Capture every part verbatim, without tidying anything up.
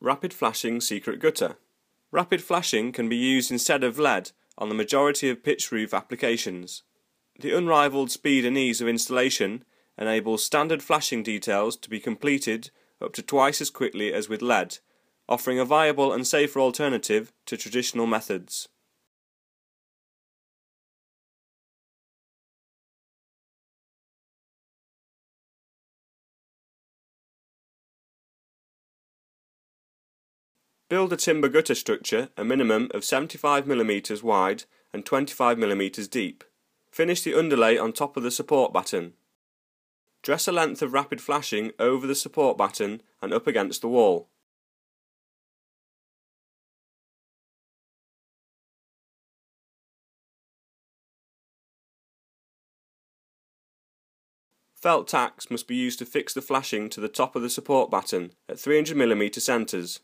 Rapid Flashing Secret Gutter. Rapid flashing can be used instead of lead on the majority of pitch roof applications. The unrivaled speed and ease of installation enables standard flashing details to be completed up to twice as quickly as with lead, offering a viable and safer alternative to traditional methods. Build a timber gutter structure a minimum of seventy-five millimeters wide and twenty-five millimeters deep. Finish the underlay on top of the support batten. Dress a length of rapid flashing over the support batten and up against the wall. Felt tacks must be used to fix the flashing to the top of the support batten at three hundred millimeter centres.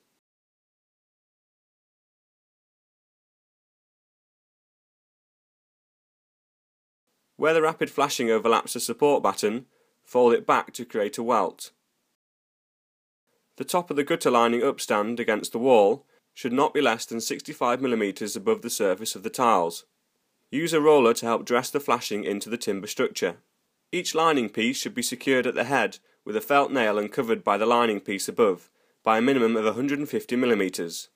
Where the rapid flashing overlaps the support batten, fold it back to create a welt. The top of the gutter lining upstand against the wall should not be less than sixty-five millimeters above the surface of the tiles. Use a roller to help dress the flashing into the timber structure. Each lining piece should be secured at the head with a felt nail and covered by the lining piece above by a minimum of one hundred fifty millimeters.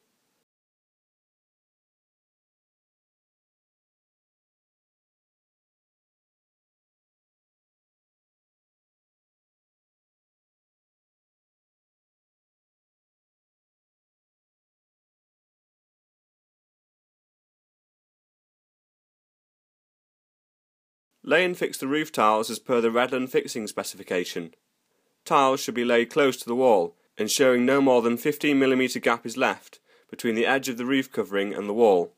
Lay and fix the roof tiles as per the Redland fixing specification. Tiles should be laid close to the wall, ensuring no more than fifteen millimeter gap is left between the edge of the roof covering and the wall.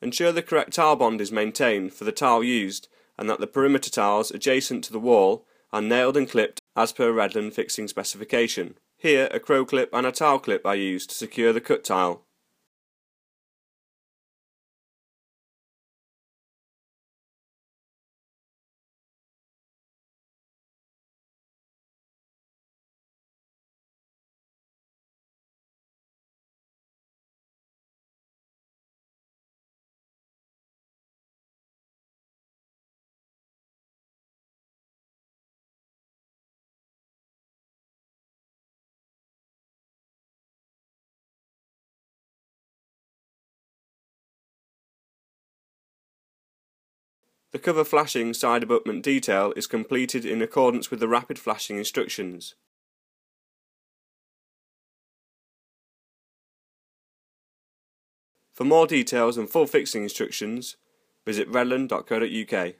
Ensure the correct tile bond is maintained for the tile used and that the perimeter tiles adjacent to the wall are nailed and clipped as per Redland fixing specification. Here, a crow clip and a tile clip are used to secure the cut tile. The cover flashing side abutment detail is completed in accordance with the rapid flashing instructions. For more details and full fixing instructions, visit redland dot co dot U K.